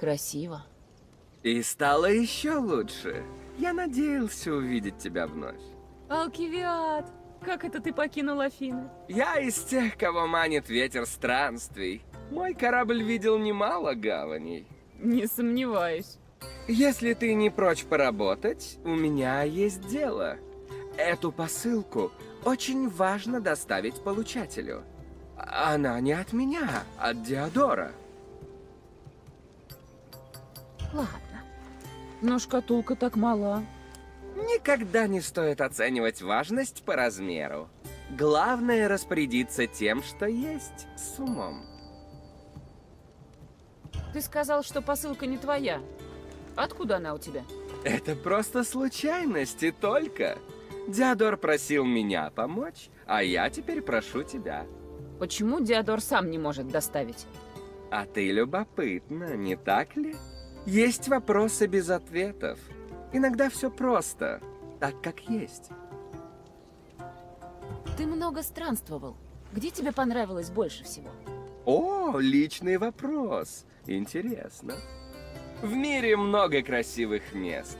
Красиво. И стало еще лучше. Я надеялся увидеть тебя вновь. Алкивиад, как это ты покинул Афины? Я из тех, кого манит ветер странствий. Мой корабль видел немало гаваней. Не сомневаюсь. Если ты не прочь поработать, у меня есть дело. Эту посылку очень важно доставить получателю. Она не от меня, от Диодора. Ладно. Но шкатулка так мала. Никогда не стоит оценивать важность по размеру. Главное распорядиться тем, что есть, с умом. Ты сказал, что посылка не твоя. Откуда она у тебя? Это просто случайность и только. Диодор просил меня помочь, а я теперь прошу тебя. Почему Диодор сам не может доставить? А ты любопытна, не так ли? Есть вопросы без ответов. Иногда все просто, так как есть. Ты много странствовал. Где тебе понравилось больше всего? О, личный вопрос. Интересно. В мире много красивых мест.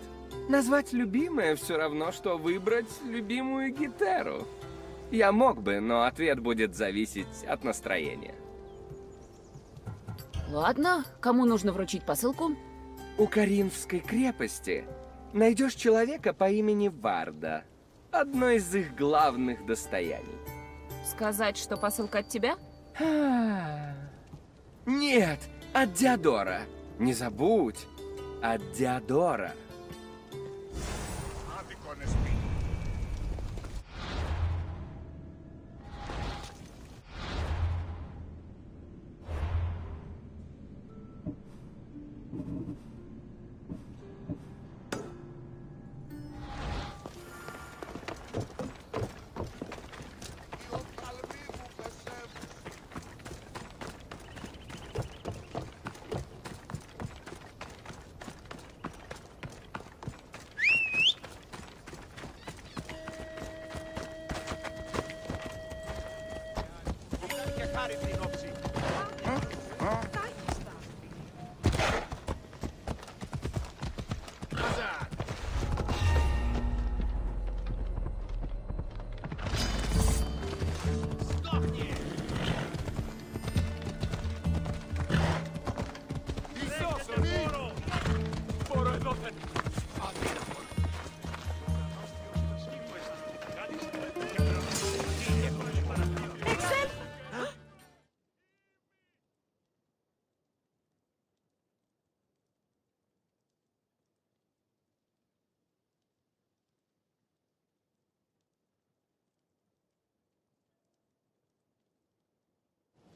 Назвать любимое все равно, что выбрать любимую гитару. Я мог бы, но ответ будет зависеть от настроения. Ладно, кому нужно вручить посылку? У Каринской крепости найдешь человека по имени Варда. Одно из их главных достояний. Сказать, что посылка от тебя? Нет, от Диодора. Не забудь, от Диодора.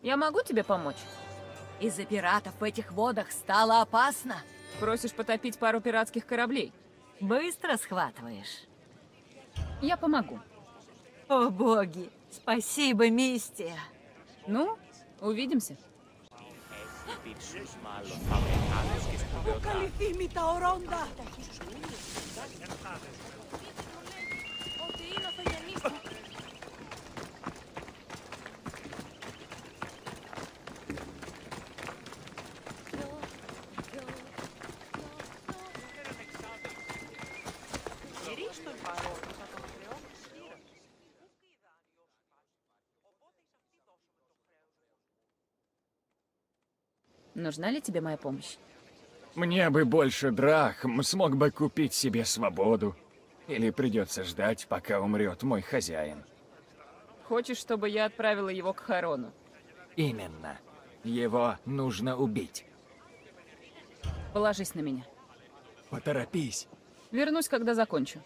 Я могу тебе помочь? Из-за пиратов в этих водах стало опасно. Просишь потопить пару пиратских кораблей? Быстро схватываешь. Я помогу. О, боги! Спасибо, Мистия! Ну, увидимся. Нужна ли тебе моя помощь? Мне бы больше драхм, смог бы купить себе свободу. Или придется ждать, пока умрет мой хозяин. Хочешь, чтобы я отправила его к Харону? Именно. Его нужно убить. Положись на меня. Поторопись. Вернусь, когда закончу.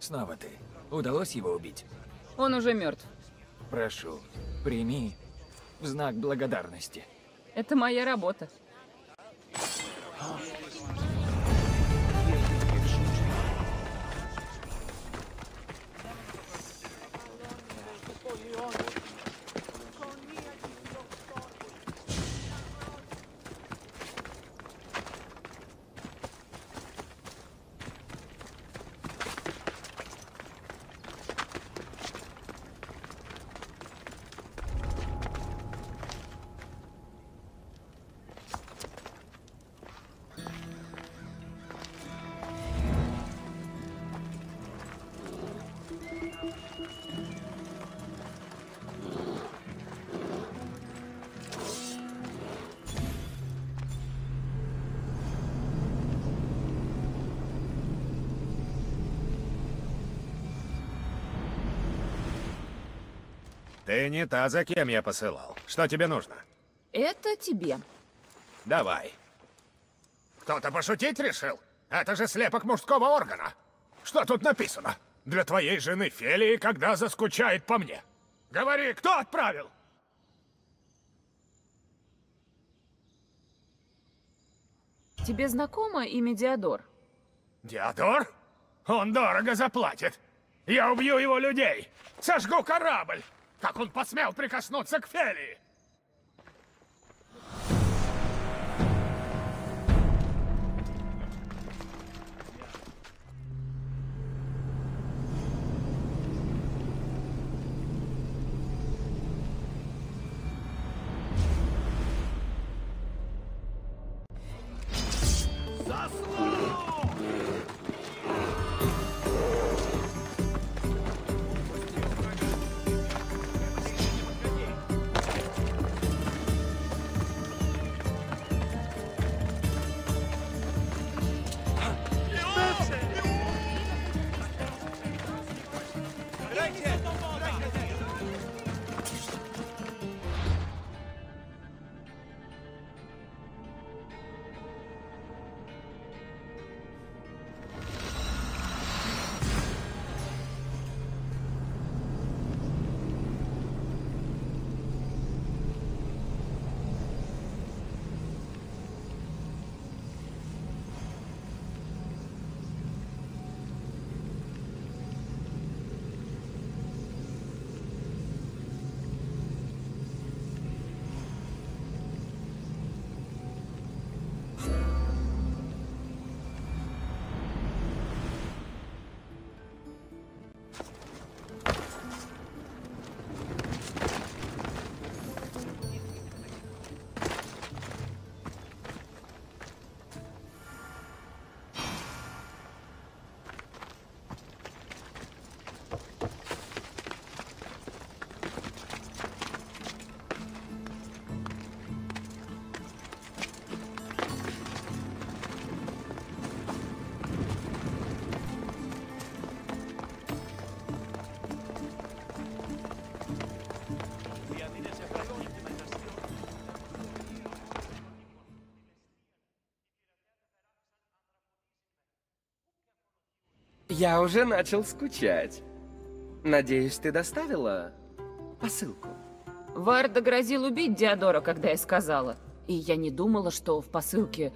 Снова ты. Удалось его убить? Он уже мертв. Прошу, прими в знак благодарности. Это моя работа. Ты не та, за кем я посылал. Что тебе нужно? Это тебе. Давай. Кто-то пошутить решил? Это же слепок мужского органа. Что тут написано? Для твоей жены Фелии, когда заскучает по мне. Говори, кто отправил? Тебе знакомо имя Диодор? Диодор? Он дорого заплатит. Я убью его людей. Сожгу корабль. Как он посмел прикоснуться к Фелии? Я уже начал скучать. Надеюсь, ты доставила посылку? Варда грозил убить Диодора, когда я сказала. И я не думала, что в посылке...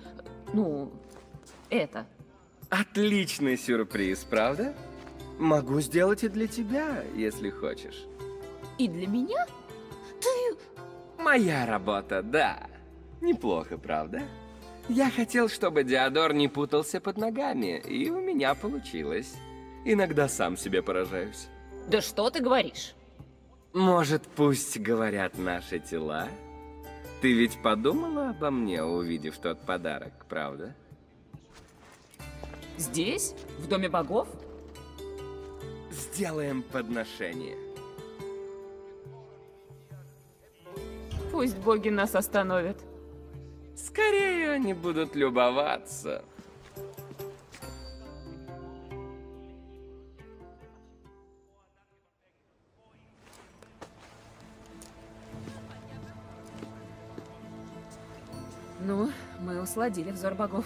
Отличный сюрприз, правда? Могу сделать и для тебя, если хочешь. И для меня? Ты... Моя работа, да. Неплохо, правда? Я хотел, чтобы Диодор не путался под ногами, и у меня получилось. Иногда сам себе поражаюсь. Да что ты говоришь? Может, пусть говорят наши тела? Ты ведь подумала обо мне, увидев тот подарок, правда? Здесь? В доме богов? Сделаем подношение. Пусть боги нас остановят. Скорее они будут любоваться. Ну, мы усладили взор богов.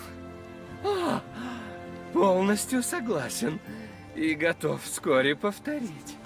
Полностью согласен. И готов вскоре повторить.